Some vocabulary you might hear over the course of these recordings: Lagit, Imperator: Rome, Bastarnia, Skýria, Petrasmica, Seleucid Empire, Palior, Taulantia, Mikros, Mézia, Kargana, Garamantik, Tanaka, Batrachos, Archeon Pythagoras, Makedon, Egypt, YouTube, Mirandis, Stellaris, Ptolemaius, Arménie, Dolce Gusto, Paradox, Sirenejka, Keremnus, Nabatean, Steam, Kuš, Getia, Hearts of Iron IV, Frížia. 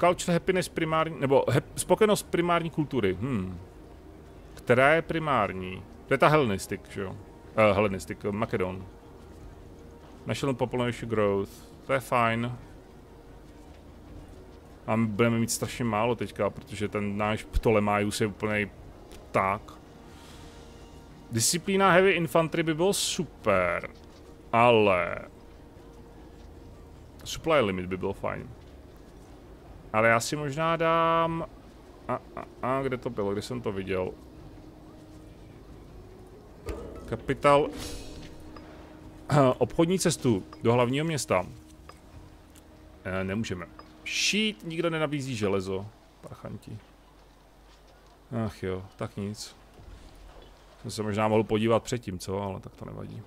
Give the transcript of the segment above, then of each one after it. Culture happiness primární, nebo spokojenost primární kultury. Která je primární? To je ta helenistic, že jo? Helenistic, Makedon. National population growth, to je fajn. A my budeme mít strašně málo teďka, protože ten náš Ptolemaius je úplnej pták. Disciplína heavy infantry by bylo super, ale... Supply limit by bylo fajn. Ale já si možná dám... kde to bylo? Kde jsem to viděl? Kapitál... Obchodní cestu do hlavního města. Nemůžeme. Šít, nikdo nenabízí železo. Parchanti. Ach jo, tak nic. Jsem se možná mohl podívat předtím, co? Ale tak to nevadí.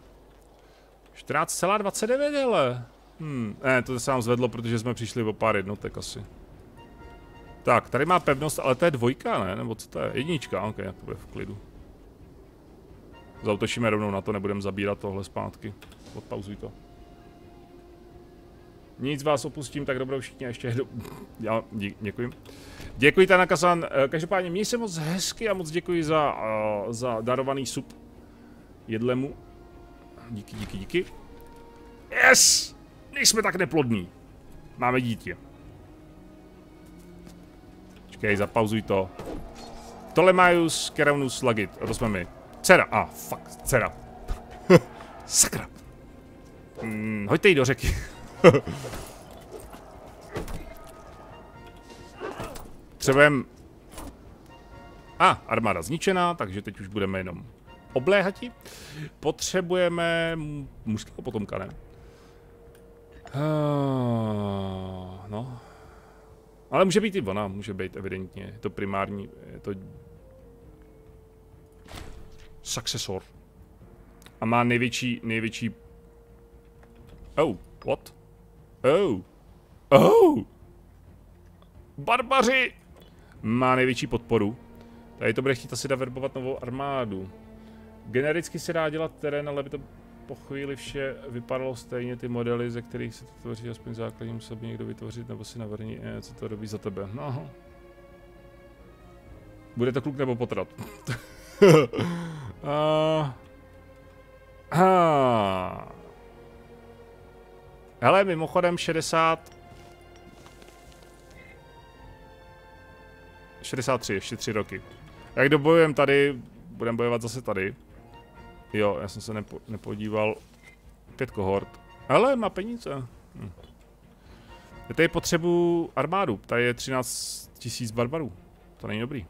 14,29, hele. Ne, to se nám zvedlo, protože jsme přišli o pár jednotek asi. Tak, tady má pevnost, ale to je dvojka, ne? Nebo co to je? Jednička, ok, to bude v klidu. Zautočíme rovnou na to, nebudeme zabírat tohle zpátky. Odpauzuj to. Nic, vás opustím, tak dobrou všichni a ještě... Děkuji. Děkuji, Tanaka-san. Každopádně, měj se moc hezky a moc děkuji za darovaný sub jedlemu. Díky, díky, díky. Yes! Nejsme tak neplodní. Máme dítě. Počkej, zapauzuj to. Ptolemaius, Keremnus, Lagit. A to jsme my. Dcera. Fuck, dcera. Sakra. Hoďte ji do řeky. Třebujeme... Armáda zničená, takže teď už budeme jenom obléhati. Potřebujeme mužského potomka, ne? No. Ale může být i ona, může být evidentně. Je to primární, je to... Successor. A má největší... Oh, what? Oh. Oh! Barbaři! Má největší podporu. Tady to bude chtít asi verbovat novou armádu. Genericky se dá dělat terén, ale by to... Po chvíli vše vypadalo stejně, ty modely, ze kterých se to tvoří, aspoň základní musel by někdo vytvořit, nebo si navrní, co to robí za tebe. No. Bude to kluk nebo potrat? Hele, mimochodem 63, ještě 3 roky. Jak dobojujeme tady, budeme bojovat zase tady. Jo, já jsem se nepodíval. 5 kohort. Hele, má peníze. Já tady potřebuji armádu. Tady je 13 000 barbarů. To není dobrý.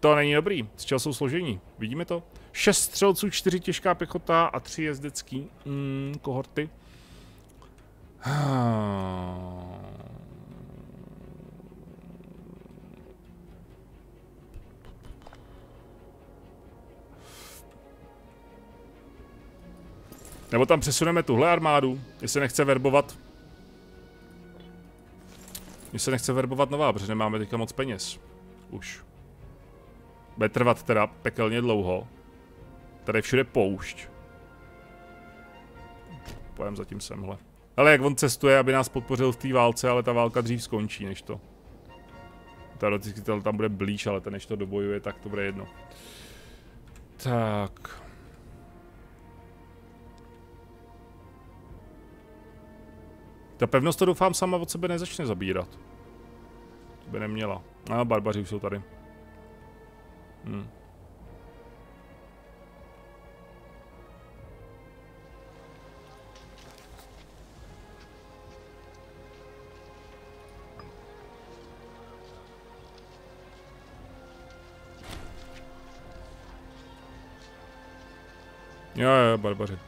To není dobrý. Z čeho jsou složení? Vidíme to? 6 střelců, 4 těžká pěchota a 3 jezdecký kohorty. Nebo tam přesuneme tuhle armádu, jestli nechce verbovat nová, protože nemáme teďka moc peněz. Už. Bude trvat teda pekelně dlouho. Tady všude poušť. Pojem zatím semhle. Ale jak on cestuje, aby nás podpořil v té válce, ale ta válka dřív skončí než to. Teoreticky tam bude blíž, ale ten než to dobojuje, tak to bude jedno. Tak... Ta pevnost to doufám sama od sebe nezačne zabírat. To by neměla. Barbaři už jsou tady. Jo, barbaři.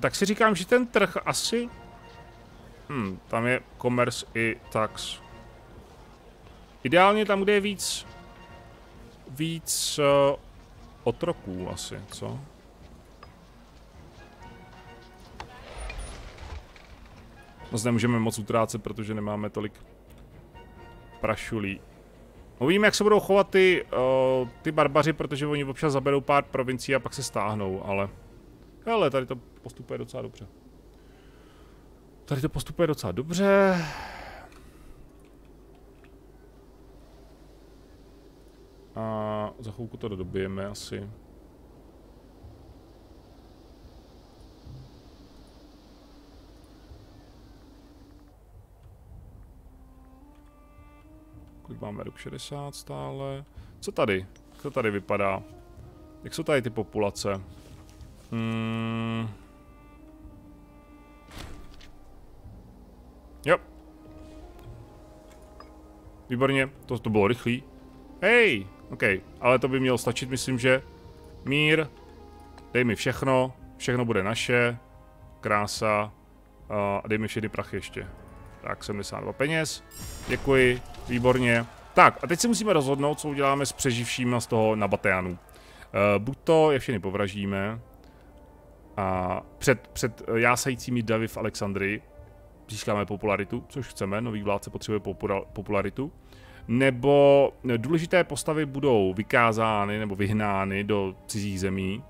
Tak si říkám, že ten trh asi... Tam je commerce i tax. Ideálně tam, kde je víc... otroků asi, co? Zde nemůžeme moc utrácet, protože nemáme tolik... prašulí. Uvidíme, jak se budou chovat ty barbaři, protože oni občas zaberou pár provincií a pak se stáhnou, ale... Hele, tady to postupuje docela dobře. Tady to postupuje docela dobře. A za chvilku to dobijeme asi. Kolik máme rok 60 stále. Co tady? Co tady vypadá? Jak jsou tady ty populace? Jo. Výborně, to bylo rychlý. Hej, ok, ale to by mělo stačit, myslím, že mír, dej mi všechno, všechno bude naše, krása, a dej mi všechny prachy ještě. Tak, 72 peněz, děkuji, výborně. Tak, a teď si musíme rozhodnout, co uděláme s přeživšíma z toho Nabateanu. Buď to je všechny povraždíme, a před jásajícími davy v Alexandrii získáme popularitu, což chceme, nový vládce potřebuje popularitu. Nebo důležité postavy budou vykázány nebo vyhnány do cizích zemí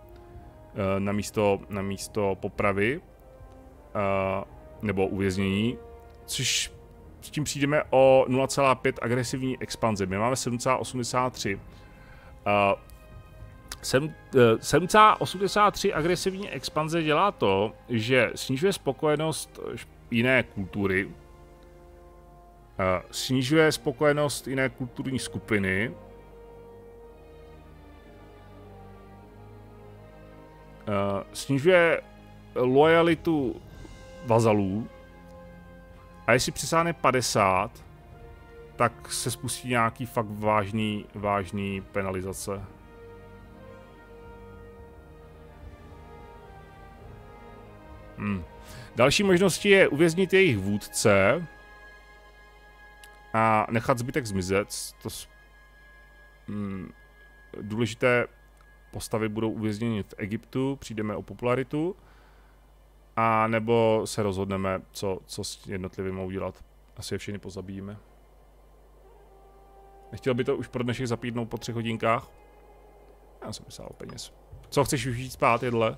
na místo popravy nebo uvěznění, což s tím přijdeme o 0,5 agresivní expanze. My máme 7,83. 7,83 agresivní expanze dělá to, že snižuje spokojenost jiné kultury, snižuje spokojenost jiné kulturní skupiny. Snižuje lojalitu vazalů. A jestli přesáhne 50, tak se spustí nějaký fakt vážný penalizace. Další možností je uvěznit jejich vůdce a nechat zbytek zmizet. Důležité postavy budou uvězněny v Egyptu, přijdeme o popularitu, a nebo se rozhodneme, co s jednotlivými udělat. Asi je všechny pozabijíme. Nechtěl by to už pro dnešek zapítnout po 3 hodinkách? Já jsem myslel o peněz. Co, chceš už jít spát, jedle?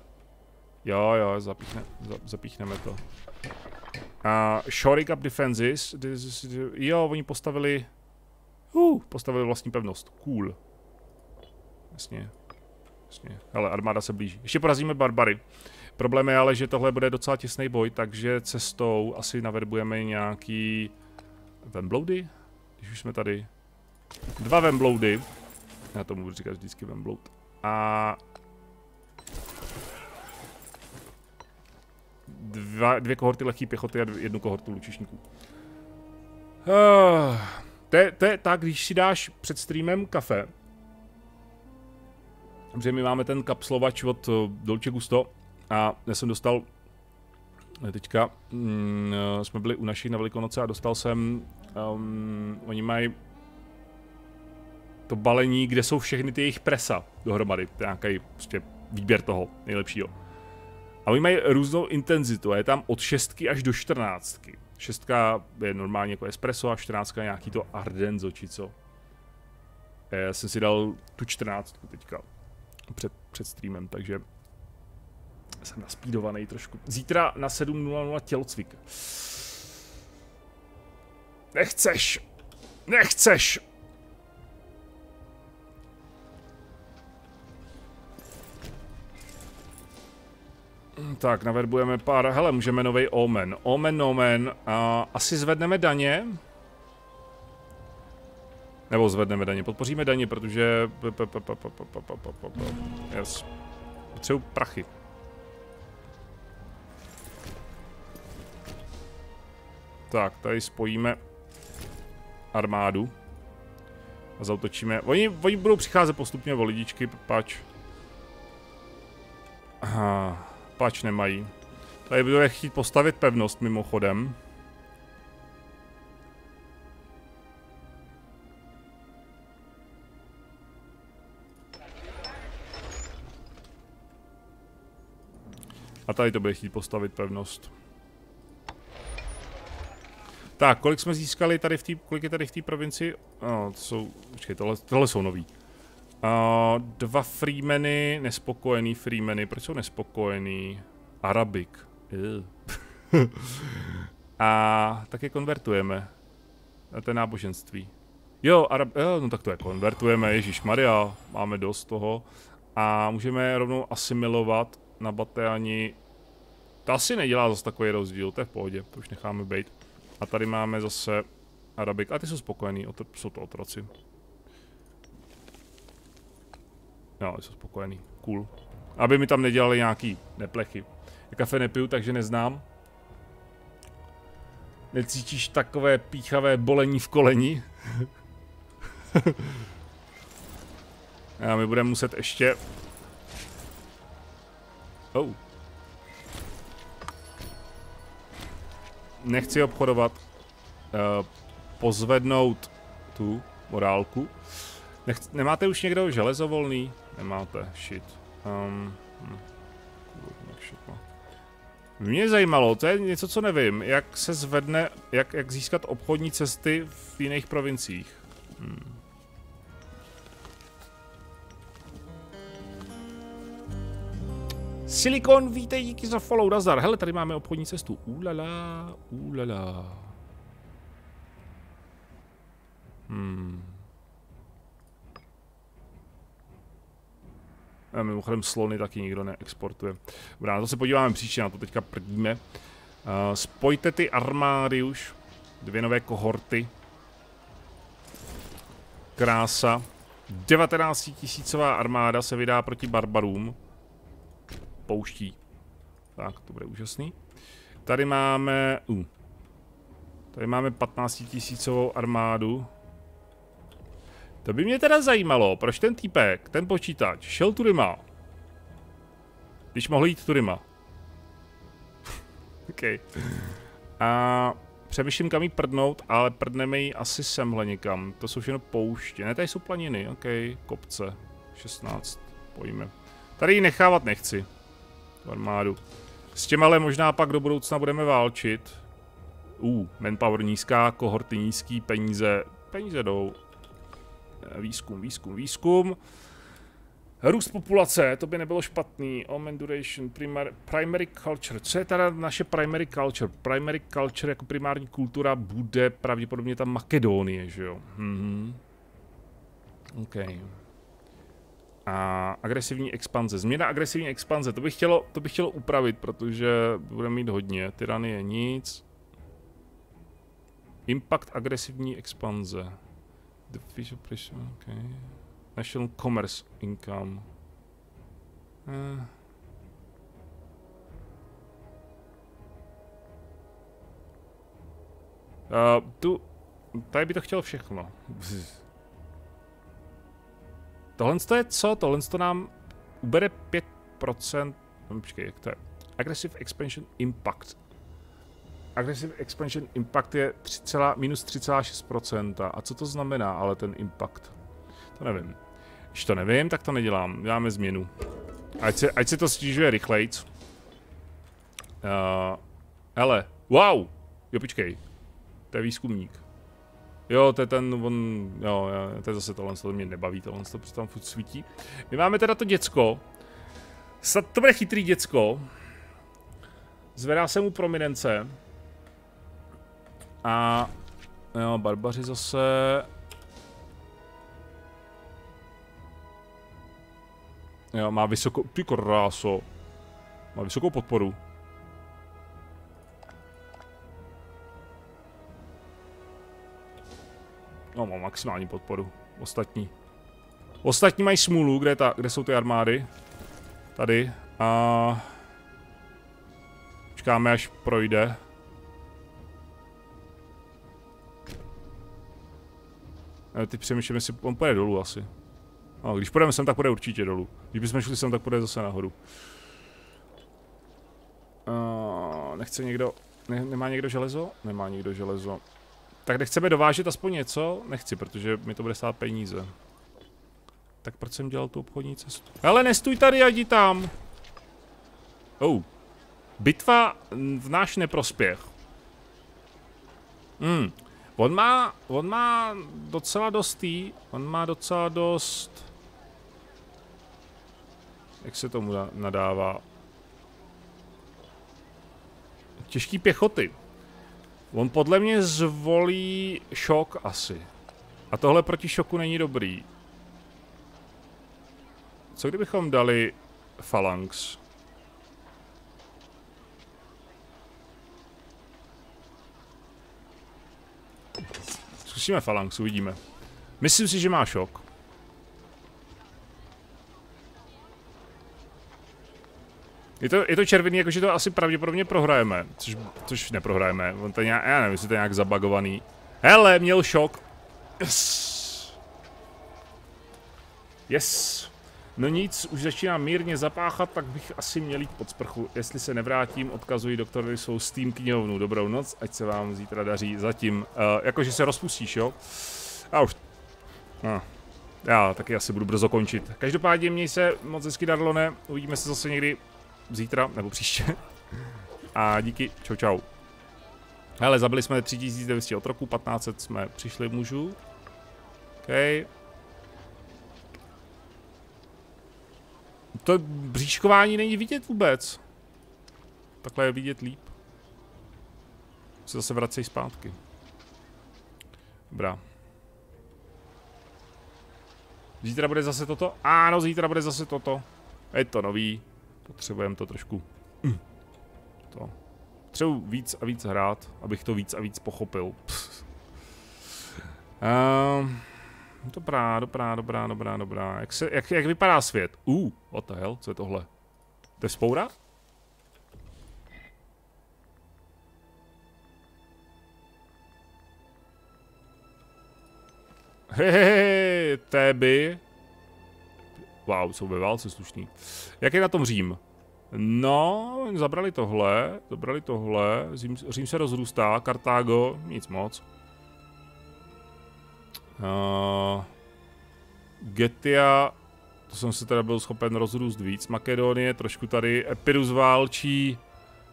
Jo, zapíchneme to. Shoring up defenses. Jo, oni postavili vlastní pevnost. Cool. Jasně. Hele, armáda se blíží. Ještě porazíme barbary. Problém je ale, že tohle bude docela těsný boj, takže cestou asi naverbujeme nějaký Vembloudy? Když už jsme tady. 2 Vembloudy. Já tomu budu říkat vždycky Vembloud. A 2 kohorty lehké pěchoty a 1 kohortu lučišníků. To je tak, když si dáš před streamem kafe. Protože my máme ten kapslovač od Dolce Gusto a já jsem dostal teďka, jsme byli u našich na Velikonoce a dostal jsem, oni mají to balení, kde jsou všechny ty jejich presa dohromady, to je nějaký prostě výběr toho nejlepšího. A oni mají různou intenzitu a je tam od 6 až do 14. 6 je normálně jako espresso a 14 je nějaký to ardenzo či co. Já jsem si dal tu 14 teďka před streamem, takže jsem naspídovaný trošku. Zítra na 7:00 tělocvik. Nechceš! Tak, naverbujeme pár, hele, můžeme novej Omen. Asi zvedneme daně. Nebo zvedneme daně, podpoříme daně, protože... Yes. Potřebuji prachy. Tak, tady spojíme armádu. A zautočíme. Oni budou přicházet postupně o lidičky, pač nemají. Tady budeme chtít postavit pevnost mimochodem. A tady to bude chtít postavit pevnost. Tak, kolik jsme získali tady v té, kolik je tady v té provinci? No, to jsou, počkej, tohle jsou nový. 2 freemeny, nespokojený freemeny, proč jsou nespokojený? Arabik. A taky konvertujeme. Na to náboženství. Jo, no tak to je konvertujeme, ježišmarja, máme dost toho. A můžeme rovnou asimilovat na Bateani. To asi nedělá zase takový rozdíl, to je v pohodě, to už necháme být. A tady máme zase Arabik, a ty jsou spokojený, jsou to otroci. Jo, jsou spokojený, cool. Aby mi tam nedělali nějaký neplechy. Já kafe nepiju, takže neznám. Necítíš takové píchavé bolení v koleni? A my budeme muset ještě... Oh. Nechci obchodovat. Pozvednout tu morálku. Nemáte už někdo železovolný? Nemáte, shit. Mě zajímalo, to je něco, co nevím, jak se zvedne, jak získat obchodní cesty v jiných provinciích. Silikon, vítej, díky za follow, Razar. Hele, tady máme obchodní cestu. Ulala, ulala. Mimochodem slony taky nikdo neexportuje. Dobrá, na to se podíváme příště, na to teďka prdíme. Spojte ty armády už. Dvě nové kohorty. Krása. 19 000 armáda se vydá proti barbarům. Pouští. Tak, to bude úžasný. Tady máme... Tady máme 15 000 armádu. To by mě teda zajímalo, proč ten týpek, ten počítač, šel tudyma. Když mohl jít tudyma. OK. A přemýšlím, kam jí prdnout, ale prdneme ji asi semhle někam. To jsou všechno pouště. Ne, tady jsou planiny, OK. Kopce. 16. Pojďme. Tady ji nechávat nechci. Tu armádu. S těma ale možná pak do budoucna budeme válčit. Manpower nízká, kohorty nízký, peníze. Peníze jdou. Výzkum, výzkum, výzkum. Růst populace, to by nebylo špatný. Omen duration, primary culture. Co je teda naše primary culture? Primary culture jako primární kultura bude pravděpodobně ta Makedonie, že jo? OK. A agresivní expanze. Změna agresivní expanze, to bych chtělo upravit, protože budeme mít hodně. Tyranie nic. Impact agresivní expanze. The visual pressure, okay. National commerce income. Tady by to chtělo všechno. Tohle je co? Tohle nám ubere 5%. Počkej, jak to je? Aggressive expansion impact. Aggressive expansion impact je minus 3,6%. A co to znamená, ale ten impact? To nevím. Když to nevím, tak to nedělám. Děláme změnu. Ať se to stížuje rychlejc. Hele. Wow! Jo, počkej. To je výzkumník. Jo, to je ten, to je zase tohle, to mě nebaví, tohle, to tam furt svítí. My máme teda to děcko. Snad to bude chytrý děcko. Zvedá se mu prominence. A jo, barbaři zase. Jo, má vysokou, ty kráso. Má vysokou podporu. No, má maximální podporu. Ostatní mají smůlu, kde jsou ty armády. Tady. A... Čekáme, až projde. Teď přemýšlím, jestli on půjde dolů asi. No, když půjdeme sem, tak půjde určitě dolů. Když bychom šli sem, tak půjde zase nahoru. Nechce někdo... Nemá někdo železo? Nemá někdo železo. Tak nechceme dovážet aspoň něco? Nechci, protože mi to bude stát peníze. Tak proč jsem dělal tu obchodní cestu? Hele, nestůj tady, jdi tam! Bitva v náš neprospěch. On má docela dost jak se tomu nadává? Těžký pěchoty. On podle mě zvolí šok asi. A tohle proti šoku není dobrý. Co kdybychom dali falanx? Zkusíme falanx, uvidíme. Myslím si, že má šok. Je to červený, jakože to asi pravděpodobně prohrajeme. Což neprohrajeme. On to nějak, já nevím, jestli to je nějak zabagovaný. Hele, měl šok. Yes. No nic, už začíná mírně zapáchat, tak bych asi měl jít pod sprchu. Jestli se nevrátím, odkazuji doktorovi svou Steam knihovnu. Dobrou noc, ať se vám zítra daří. Zatím, jakože se rozpustíš, jo? A už. No. Já taky asi budu brzo končit. Každopádně měj se moc hezky, Darlone. Uvidíme se zase někdy zítra nebo příště. A díky, čau čau. Hele, zabili jsme 3900 otroků, 1500 jsme přišli mužů. Okej. Okay. To bříškování není vidět vůbec. Takhle je vidět líp. Se zase vracejí zpátky. Dobrá. Zítra bude zase toto? Ano, zítra bude zase toto. Je to nový. Potřebujeme to trošku. To. Potřebuji víc a víc hrát, abych to víc a víc pochopil. Dobrá. Jak vypadá svět? What the hell, co je tohle? To je vzpoura? Hehehe, Téby. Wow, jsou ve válce slušný. Jak je na tom Řím? No, zabrali tohle. Řím se rozrůstá, Kartágo, nic moc. Getia, to jsem se teda byl schopen rozrůst víc. Makedonie, trošku tady Epirus válčí.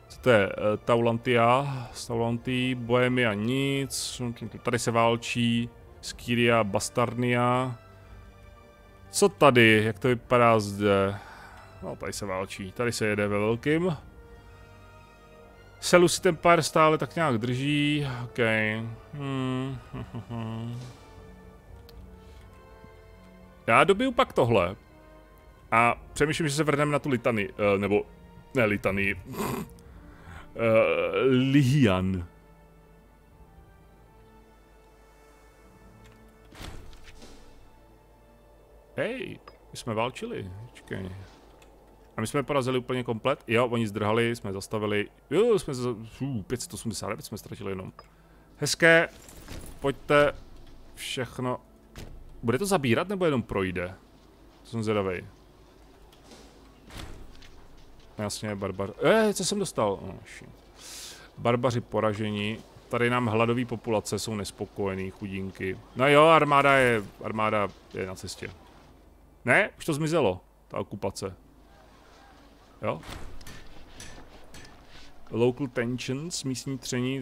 Co to je? Taulantia. Taulantii, Bohemia nic. Tady se válčí. Skýria, Bastarnia. Co tady? Jak to vypadá zde? No, tady se válčí. Tady se jede ve velkým. Seleucid Empire stále tak nějak drží. OK. Já dobiju pak tohle. A přemýšlím, že se vrhneme na tu Litany. Nebo... Ne Litany. Lihian. Hej, my jsme válčili. Čekaj. A my jsme porazili úplně komplet. Jo, oni zdrhali, jsme zastavili. Jo, jsme 589 jsme ztratili jenom. Hezké. Pojďte. Všechno. Bude to zabírat, nebo jenom projde? To jsem zvědavej. Jasně, barbar. Co jsem dostal? Barbaři poražení. Tady nám hladové populace jsou nespokojený, chudinky. No jo, armáda je na cestě. Ne? Už to zmizelo, ta okupace. Jo? Local tensions, místní tření,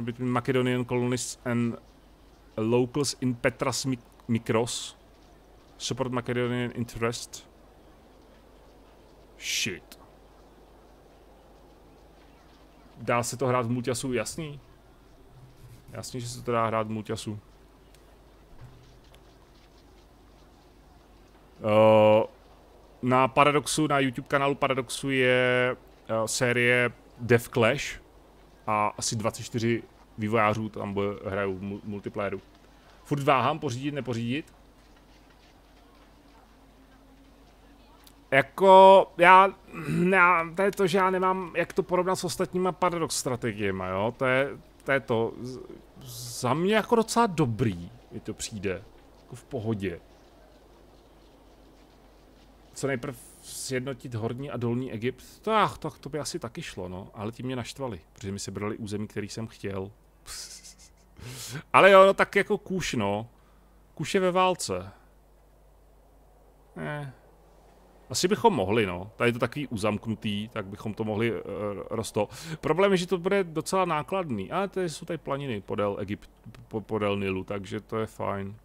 between Macedonian colonists and locals in Petrasmica. Mikros. Support Macedonian interest. Shit. Dá se to hrát v multiasu? Jasný. Jasně, že se to dá hrát v multiasu. Na Paradoxu, na YouTube kanálu Paradoxu je série Death Clash a asi 24 vývojářů tam hrajou v multiplayeru. Furt váhám pořídit, nepořídit. Jako, to je to, že já nemám, jak to porovnat s ostatníma paradox strategiemi, jo, to je to. Za mě jako docela dobrý, mi to přijde, jako v pohodě. Co nejprve sjednotit horní a dolní Egypt, to by asi taky šlo, no, ale ti mě naštvali, protože mi se brali území, který jsem chtěl. Ale jo, no tak jako Kuš, no. Kuš je ve válce. Asi bychom mohli, no. Tady je to takový uzamknutý, tak bychom to mohli Problém je, že to bude docela nákladný. Ale tady jsou tady planiny podél Egyptu, podél Nilu, takže to je fajn.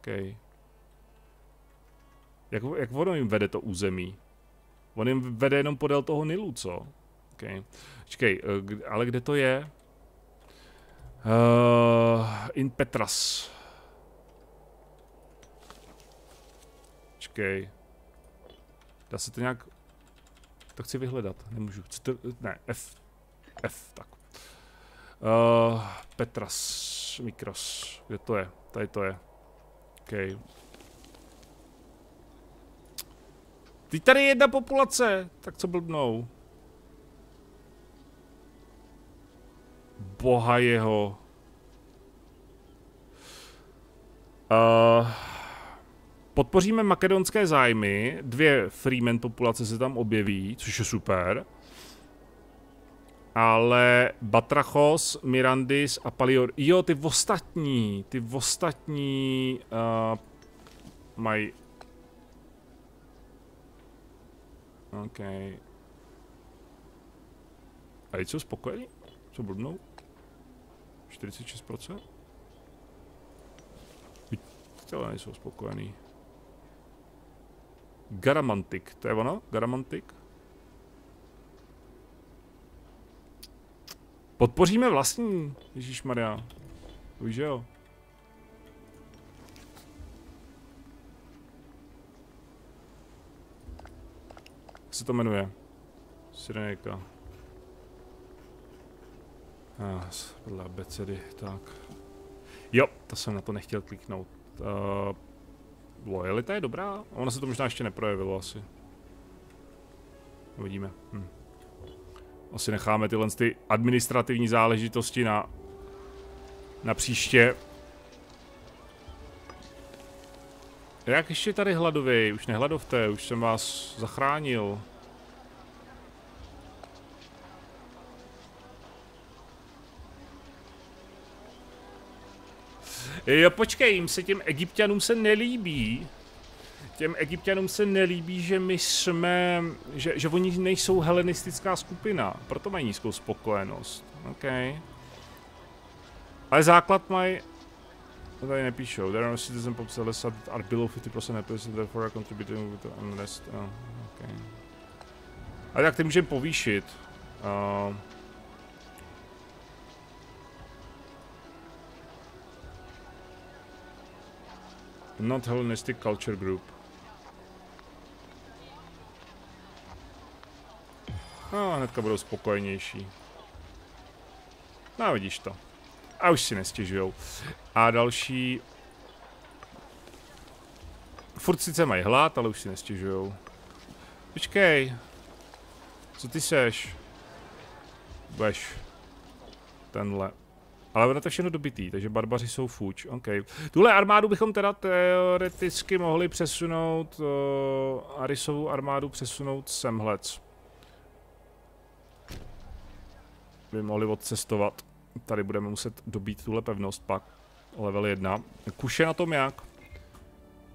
OK. Jak ono jim vede to území? On jim vede jenom podél toho Nilu, co? OK. Čekej, ale kde to je? In Petras. Čekej. Dá se to nějak... To chci vyhledat, nemůžu. Chci to... Ne, F, tak. Petras, Mikros. Kde to je? Tady to je. OK. Teď tady je jedna populace, tak co blbnou. Boha jeho. Podpoříme makedonské zájmy, dvě freeman populace se tam objeví, což je super. Ale Batrachos, Mirandis a Palior, jo, ty ostatní mají... OK. A jsou spokojení? Co blbnou? 46%? Tyhle nejsou spokojení. Garamantik, to je ono? Garamantik? Podpoříme vlastní, ježišmarja. Víš, že jo? Jak se to jmenuje? Sirenejka. Podle abecedy, tak. Jo, to jsem na to nechtěl kliknout. Lojalita je dobrá, ona se to možná ještě neprojevilo asi. Uvidíme. Asi necháme tyhle ty administrativní záležitosti na příště. Jak ještě tady hladovej? Už nehladovte, už jsem vás zachránil. Jo, počkej, těm Egypťanům se nelíbí, že my jsme, že oni nejsou helenistická skupina, proto mají nízkou spokojenost, OK. Ale základ mají, tady nepíšou, there are citizen pops that are below 50% and therefore are contributing to unrest, OK. Ale tak ty můžeme povýšit. Not Hellenistic Culture Group. No, hnedka budou spokojenější. No, vidíš to. A už si nestěžujou. A další... Furt sice mají hlad, ale už si nestěžujou. Počkej. Co ty seš? Budeš. Tenhle. Ale ono to všechno dobitý, takže barbaři jsou fuč, OK. Tuhle armádu bychom teda teoreticky mohli přesunout, Arisovu armádu přesunout semhlec. By mohli odcestovat. Tady budeme muset dobít tuhle pevnost pak. Level 1. Kuš je na tom jak?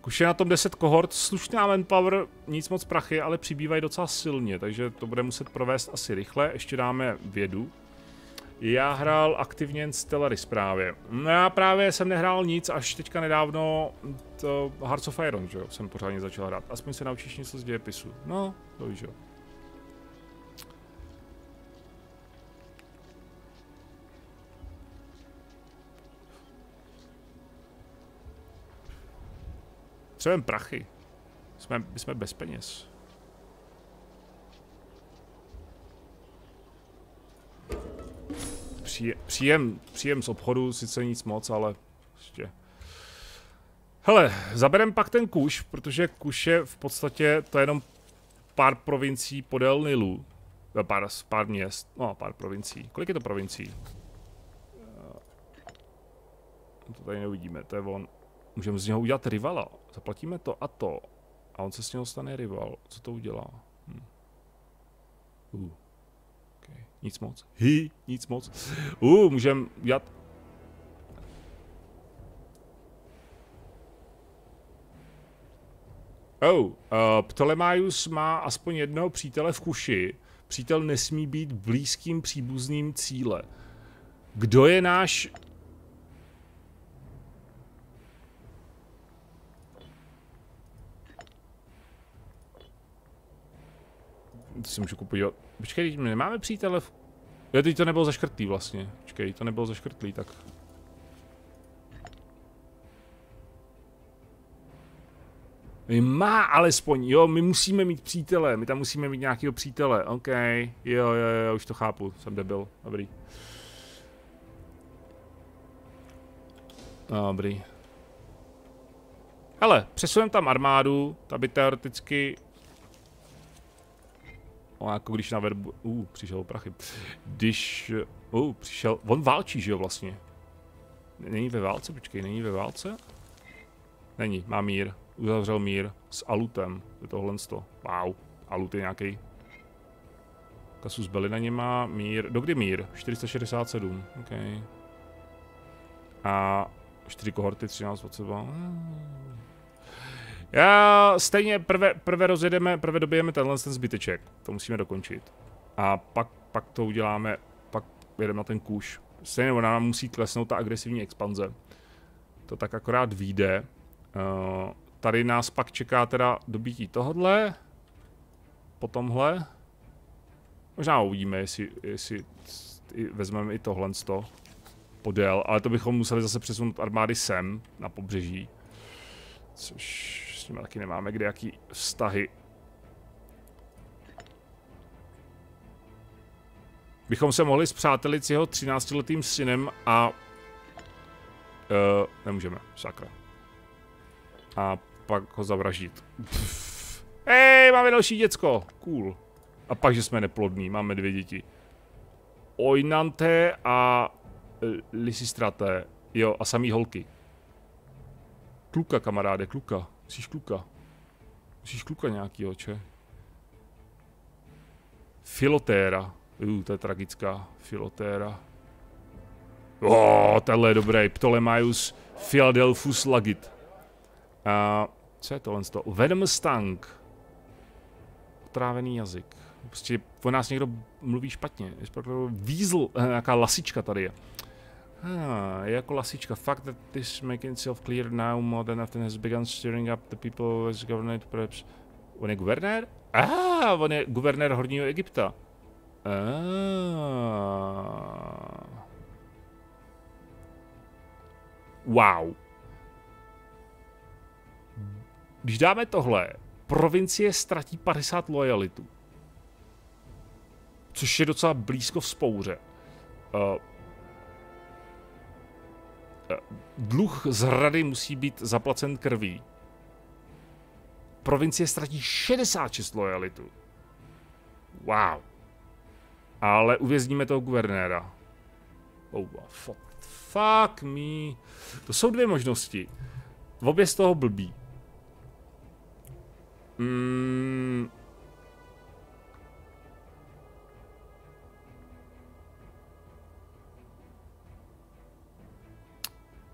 Kuš je na tom 10 kohort, slušná manpower, nic moc prachy, ale přibývají docela silně, takže to bude muset provést asi rychle. Ještě dáme vědu. Já hrál aktivně Stellaris právě. No já právě jsem nehrál nic, až teďka nedávno to Hearts of Iron, že jo, jsem pořádně začal hrát. Aspoň se naučíš něco z dějepisu. No, to víš, jo. Třeba prachy. My jsme bez peněz. Příjem z obchodu, sice nic moc, ale ještě. Hele, zaberem pak ten Kuš, protože Kuš je v podstatě, to je jenom pár provincií podél Nilu. Pár měst, no pár provincií. Kolik je to provincií? To tady neuvidíme, to je on. Můžeme z něho udělat rivala, zaplatíme to a to. A on se z něho stane rival, co to udělá? Nic moc. Nic moc. Můžem dělat. Ptolemaius má aspoň jednoho přítele v Kuši. Přítel nesmí být blízkým příbuzným cíle. Kdo je náš... To si můžu kupovat. Počkej, my nemáme přítele v... Jo, teď to nebylo zaškrtlý vlastně. počkej, to nebylo zaškrtlý, tak. Má alespoň, jo, my musíme mít přítele, my tam musíme mít nějakého přítele, ok, jo, už to chápu, jsem debil, dobrý. Dobrý. Hele, přesuneme tam armádu, ta by teoreticky... No, jako když na verbu... přišel prachy. Když... přišel... On válčí, že jo, vlastně. Není ve válce, počkej, není ve válce? Není, má mír. Uzavřel mír s Alutem. Je tohle sto. Wow, Alut je nějaký. Kasus Belli na ně má mír. Dokdy mír? 467, ok. A... 4 kohorty, 13, 22. Já stejně prvé rozjedeme, prvé dobijeme tenhle ten zbyteček. To musíme dokončit. A pak to uděláme, pak jedeme na ten kůž. Stejně ona nám musí klesnout ta agresivní expanze. To tak akorát vyjde. Tady nás pak čeká teda dobití tohodle. Po tomhle. Možná uvidíme, jestli vezmeme i tohle z toho. Podél, ale to bychom museli zase přesunout armády sem, na pobřeží. Což s nimi taky nemáme kde jaký vztahy. Bychom se mohli spřátelit s jeho 13letým synem a... nemůžeme, sakra. A pak ho zavraždit. Hej, máme další děcko, cool. A pak, že jsme neplodní, máme 2 děti. Oinante a... Lysistraté, jo, a samý holky. Kluka, kamaráde, kluka. Musíš kluka. Musíš kluka nějakýho, če? Filotéra. To je tragická. Filotéra. Tenhle je dobrý. Ptolemaius Philadelphus Lagit. A co je tohle z toho? Venomstang. Otrávený jazyk. Prostě o nás někdo mluví špatně. Vízl, nějaká lasička tady je. Je jako lasička. Fact that this making itself clear now more than often has begun stirring up the people as governed perhaps. On je guvernér? On je guvernér Horního Egypta. Wow. Když dáme tohle, provincie ztratí 50 lojalitu. Což je docela blízko vzpouře. Dluh z hrady musí být zaplacen krví. Provincie ztratí 66 lojalitu. Wow. Ale uvězníme toho guvernéra. Fuck me. To jsou 2 možnosti. Obě z toho blbí.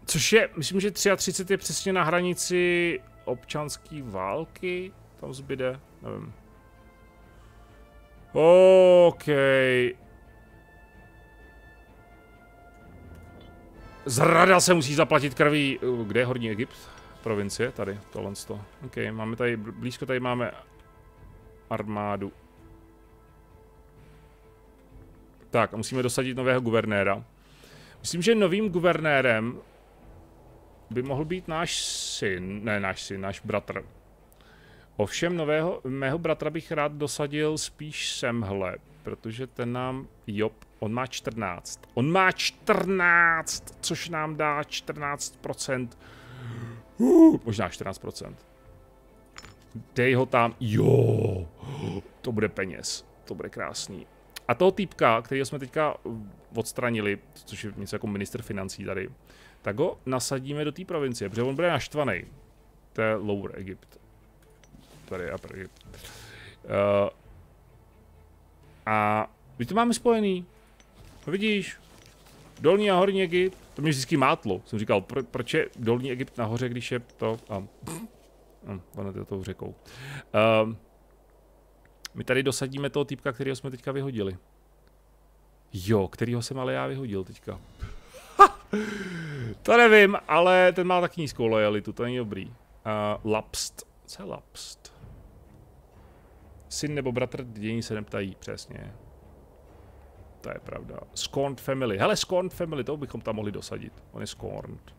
Což je, myslím, že 33 je přesně na hranici občanské války. Tam zbyde, nevím. OK. Zrada se musí zaplatit krví. Kde je Horní Egypt? Provincie, tady, tohle to. OK, máme tady, blízko tady máme armádu. Tak, a musíme dosadit nového guvernéra. Myslím, že novým guvernérem by mohl být náš bratr. Ovšem mého bratra bych rád dosadil spíš semhle, protože ten nám, on má 14. On má 14, což nám dá 14%. Možná 14%. Dej ho tam, jo, to bude peněz, to bude krásný. A toho týpka, kterého jsme teďka odstranili, což je něco jako minister financí tady, tak ho nasadíme do té provincie, protože on bude naštvaný. To je Lower Egypt. Tady je Upper Egypt. A my to máme spojený. To vidíš? Dolní a Horní Egypt. To mě vždycky mátlo. Jsem říkal, proč je Dolní Egypt nahoře, když je to... Ono je tou řekou. My tady dosadíme toho týpka, kterého jsme teďka vyhodili. Jo, kterýho jsem ale já vyhodil teďka. To nevím, ale ten má tak nízkou lojalitu, to není dobrý. Lapst. Co je lapst? Syn nebo bratr, dění se neptají, přesně. To je pravda. Scorned Family. Hele, Scorned Family, toho bychom tam mohli dosadit. On je Scorned.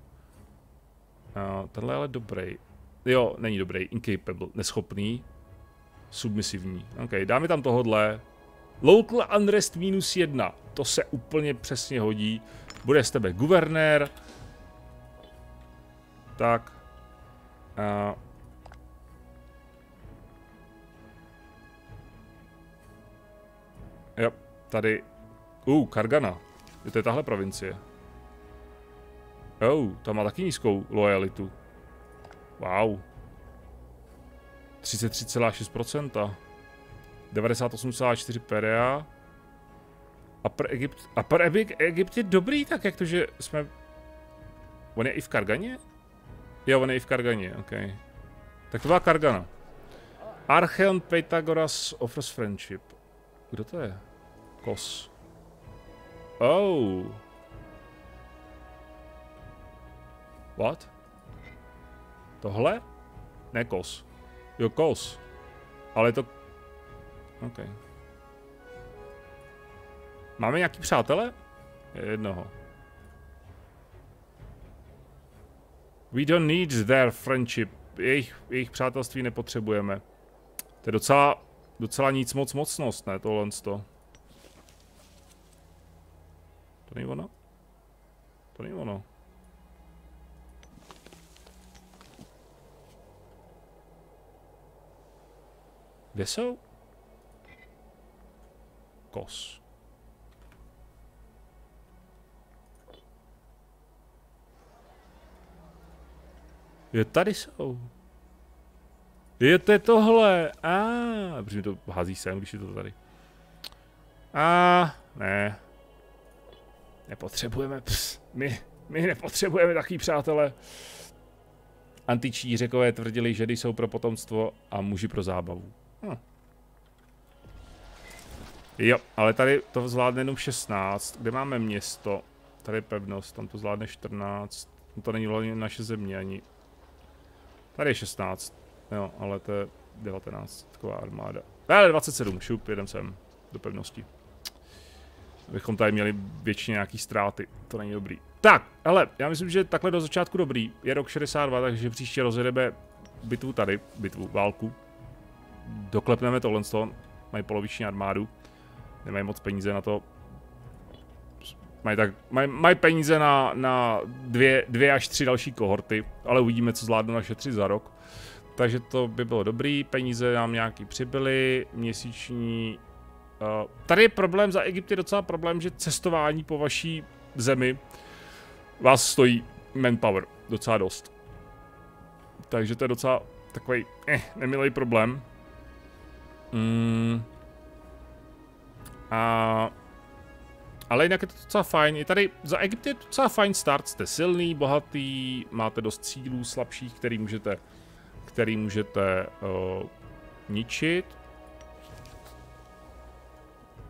Tenhle je ale dobrý. Jo, není dobrý. Incapable. Neschopný. Submisivní. OK, dáme tam tohodle. Local Unrest -1. To se úplně přesně hodí. Bude z tebe guvernér. Tak. Jo, tady. Kargana. To je tahle provincie. Tam má taky nízkou lojalitu. Wow. 33,6%. 98,4 Perea. Upper Egypt je dobrý, tak jak to, že jsme... On je i v Karganě? Jo, on je i v Karganě, OK. Tak to byla Kargana. Archeon Pythagoras offers friendship. Kdo to je? Kos. What? Tohle? Ne Kos. Jo, Kos. Ale to... OK. Máme nějaký přátele? Jednoho. We don't need their friendship. Jejich přátelství nepotřebujeme. To je docela nic moc mocnost, ne? Tohle to. To není ono? To není ono. Kde jsou? Kos. Jo, tady jsou. Jo, to je tohle. Protože mi to hází sem, když je to tady. Ne. Nepotřebujeme. My nepotřebujeme takový přátelé. Antiční Řekové tvrdili, že ženy jsou pro potomstvo a muži pro zábavu. Jo, ale tady to zvládne jenom 16. Kde máme město? Tady je pevnost, tam to zvládne 14. To není naše země ani. Tady je 16. Jo, ale to je 19. Taková armáda. Ale 27. Šup, jedem sem. Do pevnosti. Abychom tady měli většině nějaký ztráty. To není dobrý. Tak, hele, já myslím, že takhle do začátku dobrý. Je rok 62, takže příště rozjedeme bitvu tady. Bitvu, válku. Doklepneme tohle. Mají poloviční armádu, nemají moc peníze na to, mají peníze na dvě až tři další kohorty, ale uvidíme, co zvládnou naše 3 za rok, takže to by bylo dobrý, peníze nám nějaký přibyly, měsíční, tady je problém, za Egypt je docela problém, že cestování po vaší zemi vás stojí manpower docela dost, takže to je docela takový nemilý problém. Ale jinak je to docela fajn. I tady za Egypt je to docela fajn start. Jste silný, bohatý, máte dost cílů slabších, který můžete ničit.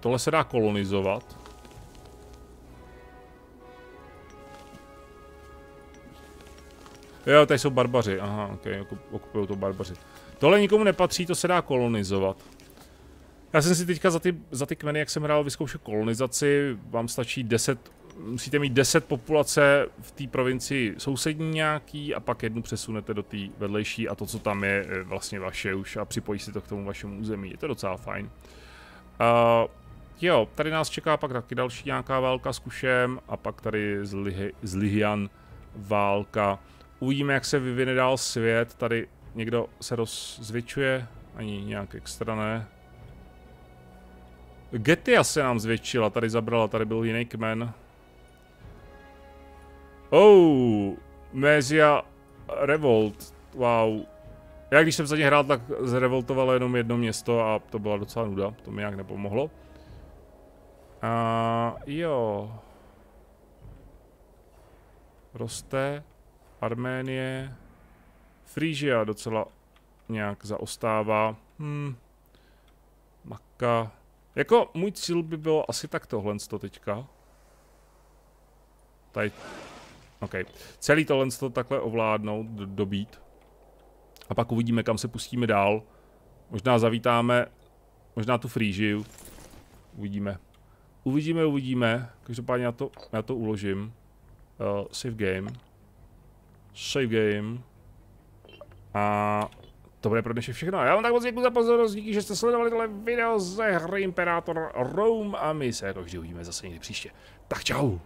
Tohle se dá kolonizovat. Jo, tady jsou barbaři. Aha, OK, okupují to barbaři. Tohle nikomu nepatří, to se dá kolonizovat. Já jsem si teďka za ty kmeny, jak jsem hrál, vyzkoušel kolonizaci. Vám stačí 10, musíte mít 10 populace v té provincii sousední nějaký a pak jednu přesunete do té vedlejší a to, co tam je, vlastně vaše už a připojí si to k tomu vašemu území. Je to docela fajn. Jo, tady nás čeká pak taky další nějaká válka s Kušem a pak tady z Lihian válka. Uvidíme, jak se vyvine dál svět. Tady někdo se rozvětšuje, ani nějak extra ne. Getia se nám zvětšila, tady zabrala, tady byl jiný kmen. Mézia Revolt, wow. Já když jsem za ně hrál, tak zrevoltovalo jenom jedno město a to byla docela nuda, to mi nějak nepomohlo. Jo. Roste, Arménie. Frížia docela nějak zaostává. Maka. Jako můj cíl by bylo asi tak tohle teďka. Tady. OK. Celý tohle takhle ovládnout, dobít. A pak uvidíme, kam se pustíme dál. Možná zavítáme, možná tu Frížiu. Uvidíme. Uvidíme, uvidíme. Každopádně já to uložím. Save game. Save game. A to bude pro dnešek všechno. Já vám tak moc děkuji za pozornost, díky, že jste sledovali tohle video ze hry Imperator Rome a my se jako vždy uvidíme zase někdy příště. Tak čau!